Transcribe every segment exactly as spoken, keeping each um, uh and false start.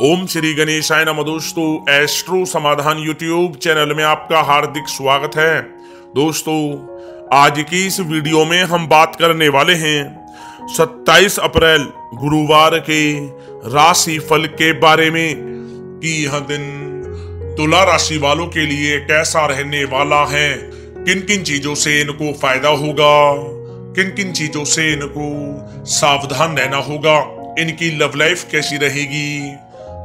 ओम श्री गणेशाय नमः। दोस्तों, एस्ट्रो समाधान यूट्यूब चैनल में आपका हार्दिक स्वागत है। दोस्तों, आज की इस वीडियो में हम बात करने वाले हैं सत्ताईस अप्रैल गुरुवार के राशिफल के बारे में कि यह दिन तुला राशि वालों के लिए कैसा रहने वाला है, किन किन चीजों से इनको फायदा होगा, किन किन चीजों से इनको सावधान रहना होगा, इनकी लव लाइफ कैसी रहेगी,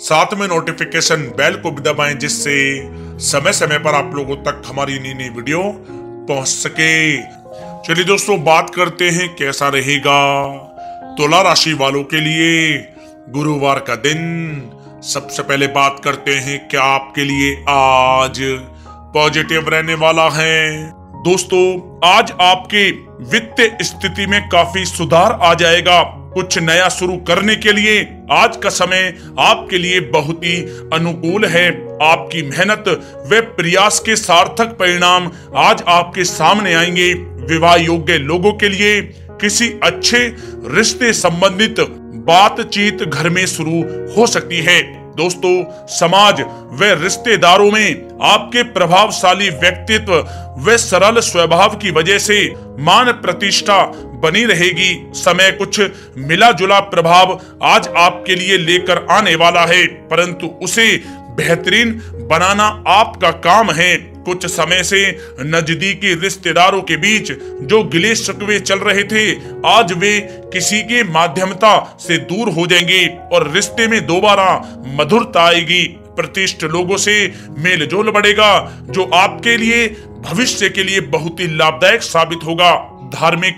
साथ में नोटिफिकेशन बेल को भी दबाएं जिससे समय समय पर आप लोगों तक हमारी नई नई वीडियो पहुंच सके। चलिए दोस्तों, बात करते हैं कैसा रहेगा तुला राशि वालों के लिए गुरुवार का दिन। सबसे पहले बात करते हैं क्या आपके लिए आज पॉजिटिव रहने वाला है। दोस्तों, आज आपके वित्तीय स्थिति में काफी सुधार आ जाएगा। कुछ नया शुरू करने के लिए आज का समय आपके लिए बहुत ही अनुकूल है। आपकी मेहनत व प्रयास के सार्थक परिणाम आज आपके सामने आएंगे। विवाह योग्य लोगों के लिए किसी अच्छे रिश्ते संबंधित बातचीत घर में शुरू हो सकती है। दोस्तों, समाज व रिश्तेदारों में आपके प्रभावशाली व्यक्तित्व व सरल स्वभाव की वजह से मान प्रतिष्ठा बनी रहेगी। समय कुछ मिला जुला प्रभाव आज आपके लिए लेकर आने वाला है, परंतु उसे बेहतरीन बनाना आपका काम है। कुछ समय से नजदीकी रिश्तेदारों के बीच जो गिले शिकवे चल रहे थे, आज वे किसी के माध्यमता से दूर हो जाएंगे और रिश्ते में दोबारा मधुरता आएगी। प्रतिष्ठित लोगों से मेलजोल बढ़ेगा जो आपके लिए भविष्य के लिए बहुत ही लाभदायक साबित होगा। धार्मिक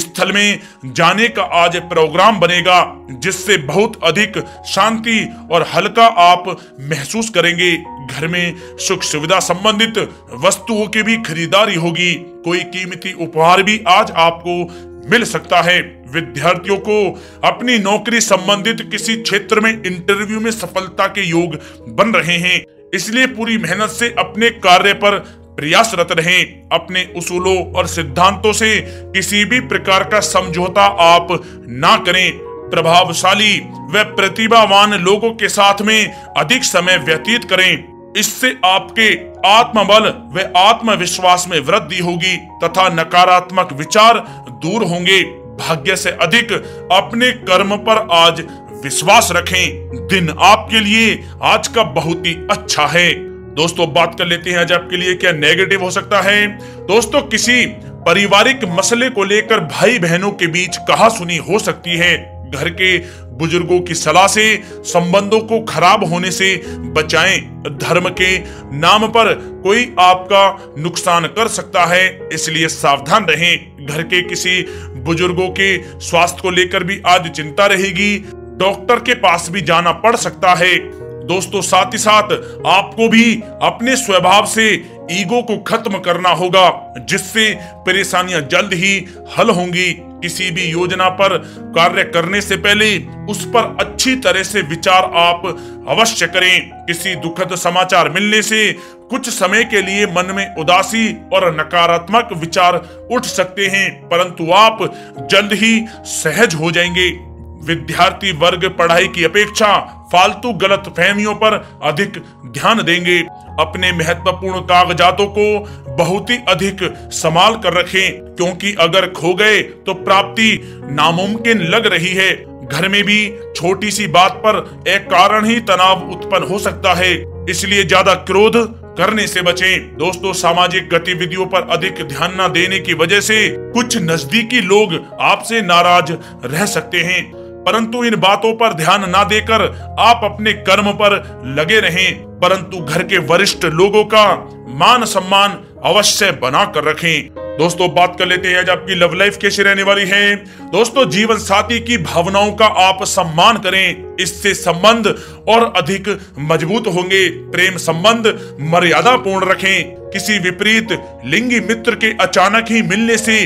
स्थल में जाने का आज प्रोग्राम बनेगा जिससे बहुत अधिक शांति और हल्का आप महसूस करेंगे। घर में सुख सुविधा संबंधित वस्तुओं की भी खरीदारी होगी। कोई कीमती उपहार भी आज आपको मिल सकता है। विद्यार्थियों को अपनी नौकरी संबंधित किसी क्षेत्र में इंटरव्यू में सफलता के योग बन रहे हैं, इसलिए पूरी मेहनत से अपने कार्य पर प्रयासरत रहें। अपने उसूलों और सिद्धांतों से किसी भी प्रकार का समझौता आप ना करें। प्रभावशाली व प्रतिभावान लोगों के साथ में अधिक समय व्यतीत करें, इससे आपके आत्मबल व आत्मविश्वास में वृद्धि होगी तथा नकारात्मक विचार दूर होंगे। भाग्य से अधिक अपने कर्म पर आज विश्वास रखें। दिन आपके लिए आज का बहुत ही अच्छा है। दोस्तों, बात कर लेते हैं आज आपके लिए क्या नेगेटिव हो सकता है। दोस्तों, किसी पारिवारिक मसले को लेकर भाई बहनों के बीच कहासुनी हो सकती है। घर के बुजुर्गों की सलाह से संबंधों को खराब होने से बचाएं। धर्म के नाम पर कोई आपका नुकसान कर सकता है, इसलिए सावधान रहें। घर के किसी बुजुर्गों के स्वास्थ्य को लेकर भी आज चिंता रहेगी, डॉक्टर के पास भी जाना पड़ सकता है। दोस्तों, साथ ही साथ आपको भी अपने स्वभाव से ईगो को खत्म करना होगा जिससे परेशानियां जल्द ही हल होंगी। किसी भी योजना पर कार्य करने से पहले उस पर अच्छी तरह से विचार आप अवश्य करें। किसी दुखद समाचार मिलने से कुछ समय के लिए मन में उदासी और नकारात्मक विचार उठ सकते हैं, परंतु आप जल्द ही सहज हो जाएंगे। विद्यार्थी वर्ग पढ़ाई की अपेक्षा फालतू गलत फहमियों पर अधिक ध्यान देंगे। अपने महत्वपूर्ण कागजातों को बहुत ही अधिक संभाल कर रखें, क्योंकि अगर खो गए तो प्राप्ति नामुमकिन लग रही है। घर में भी छोटी सी बात पर एक कारण ही तनाव उत्पन्न हो सकता है, इसलिए ज्यादा क्रोध करने से बचें। दोस्तों, सामाजिक गतिविधियों पर अधिक ध्यान न देने की वजह से कुछ नजदीकी लोग आपसे नाराज रह सकते हैं, परंतु इन बातों पर ध्यान ना देकर आप अपने कर्म पर लगे रहें। परंतु घर के वरिष्ठ लोगों का मान सम्मान अवश्य बना कर रखें। दोस्तों बात कर लेते हैं आज आपकी लव लाइफ कैसी रहने वाली है। दोस्तों जीवन साथी की भावनाओं का आप सम्मान करें, इससे संबंध और अधिक मजबूत होंगे। प्रेम संबंध मर्यादा पूर्ण रखें। किसी विपरीत लिंगी मित्र के अचानक ही मिलने से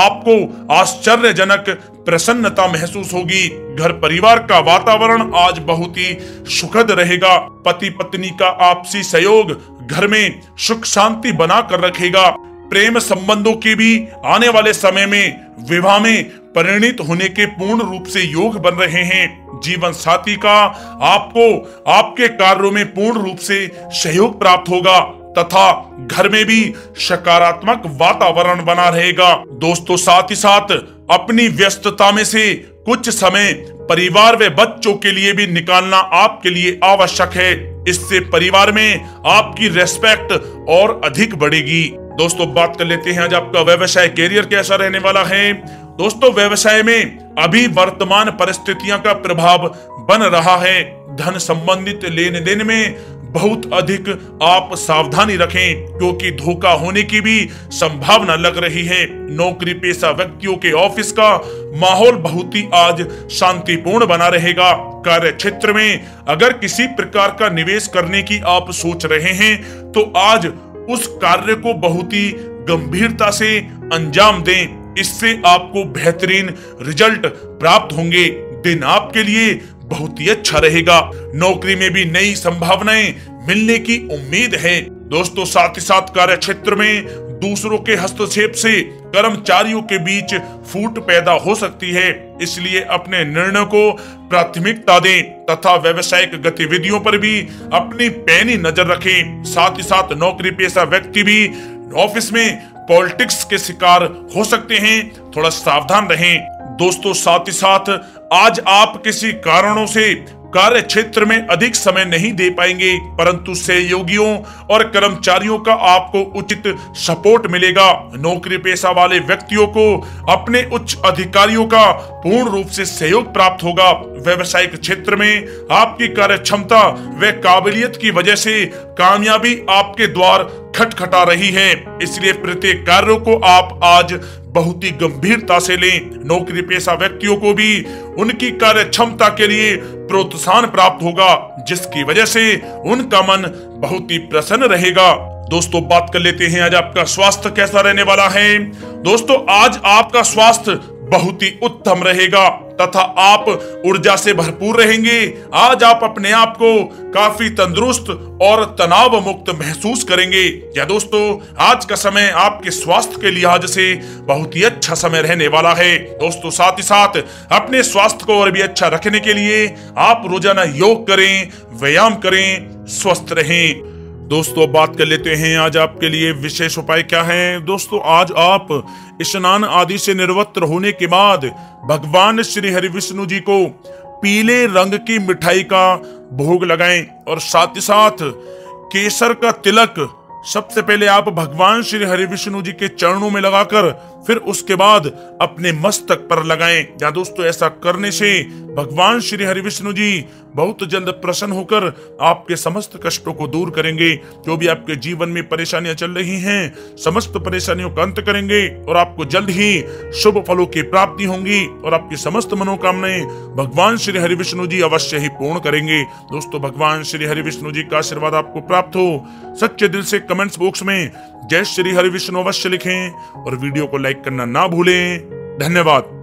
आपको आश्चर्यजनक प्रसन्नता महसूस होगी। घर परिवार का वातावरण आज बहुत ही सुखद रहेगा। पति पत्नी का आपसी सहयोग घर में सुख शांति बना कर रखेगा। प्रेम संबंधों के भी आने वाले समय में विवाह में परिणित होने के पूर्ण रूप से योग बन रहे हैं। जीवन साथी का आपको आपके कार्यों में पूर्ण रूप से सहयोग प्राप्त होगा तथा घर में भी सकारात्मक वातावरण बना रहेगा। दोस्तों साथ ही साथ अपनी व्यस्तता में से कुछ समय परिवार व बच्चों के लिए भी निकालना आपके लिए आवश्यक है। इससे परिवार में आपकी रेस्पेक्ट और अधिक बढ़ेगी। दोस्तों बात कर लेते हैं आज आपका व्यवसाय कैरियर कैसा रहने वाला है। दोस्तों व्यवसाय में अभी वर्तमान परिस्थितियां का प्रभाव बन रहा है। धन संबंधित लेन देन में बहुत अधिक आप सावधानी रखें क्योंकि धोखा होने की भी संभावना लग रही है। नौकरी पेशा व्यक्तियों के ऑफिस का माहौल बहुत ही आज शांतिपूर्ण बना रहेगा। कार्य क्षेत्र में अगर किसी प्रकार का निवेश करने की आप सोच रहे हैं तो आज उस कार्य को बहुत ही गंभीरता से अंजाम दें, इससे आपको बेहतरीन रिजल्ट प्राप्त होंगे। दिन आपके लिए बहुत ही अच्छा रहेगा। नौकरी में भी नई संभावनाएं मिलने की उम्मीद है। दोस्तों साथ ही साथ कार्य क्षेत्र में दूसरों के हस्तक्षेप से कर्मचारियों के बीच फूट पैदा हो सकती है, इसलिए अपने निर्णय को प्राथमिकता दें तथा व्यवसायिक गतिविधियों पर भी अपनी पैनी नजर रखें। साथ ही साथ नौकरी पेशा व्यक्ति भी ऑफिस में पॉलिटिक्स के शिकार हो सकते हैं, थोड़ा सावधान रहें। दोस्तों साथ ही साथ आज आप किसी कारणों से कार्य क्षेत्र में अधिक समय नहीं दे पाएंगे, परंतु सहयोगियों और कर्मचारियों का आपको उचित सपोर्ट मिलेगा। नौकरी पेशा वाले व्यक्तियों को अपने उच्च अधिकारियों का पूर्ण रूप से सहयोग प्राप्त होगा। व्यवसायिक क्षेत्र में आपकी कार्य क्षमता व काबिलियत की वजह से कामयाबी आपके द्वार खटखटा रही है, इसलिए प्रत्येक कार्यों को आप आज बहुत ही गंभीरता से लें। नौकरी पेशा व्यक्तियों को भी उनकी कार्य क्षमता के लिए प्रोत्साहन प्राप्त होगा, जिसकी वजह से उनका मन बहुत ही प्रसन्न रहेगा। दोस्तों बात कर लेते हैं आज आपका स्वास्थ्य कैसा रहने वाला है। दोस्तों आज आपका स्वास्थ्य बहुत ही उत्तम रहेगा तथा आप ऊर्जा से भरपूर रहेंगे। आज आप अपने आप को काफी तंदुरुस्त और तनाव मुक्त महसूस करेंगे। या दोस्तों आज का समय आपके स्वास्थ्य के लिहाज से बहुत ही अच्छा समय रहने वाला है। दोस्तों साथ ही साथ अपने स्वास्थ्य को और भी अच्छा रखने के लिए आप रोजाना योग करें, व्यायाम करें, स्वस्थ रहें। दोस्तों बात कर लेते हैं आज आपके लिए विशेष उपाय क्या हैं। दोस्तों आज आप स्नान आदि से निवृत्त होने के बाद भगवान श्री हरि विष्णु जी को पीले रंग की मिठाई का भोग लगाएं और साथ ही साथ केसर का तिलक सबसे पहले आप भगवान श्री हरि विष्णु जी के चरणों में लगाकर फिर उसके बाद अपने मस्तक पर लगाएं। या दोस्तों ऐसा करने से भगवान श्री हरि विष्णु जी बहुत जल्द प्रसन्न होकर आपके समस्त कष्टों को दूर करेंगे। जो भी आपके जीवन में परेशानियां चल रही हैं समस्त परेशानियों का अंत करेंगे और आपको जल्द ही शुभ फलों की प्राप्ति होंगी और आपकी समस्त मनोकामनाएं भगवान श्री हरि विष्णु जी अवश्य ही पूर्ण करेंगे। दोस्तों भगवान श्री हरि विष्णु जी का आशीर्वाद आपको प्राप्त हो। सच्चे दिल से कमेंट्स बॉक्स में जय श्री हरि विष्णु अवश्य लिखें और वीडियो को लाइक करना ना भूलें। धन्यवाद।